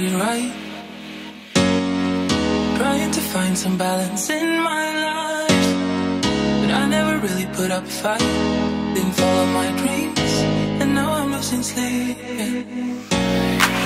get it right. Trying to find some balance in my life, but I never really put up a fight. Didn't follow my dreams, and now I'm losing sleep.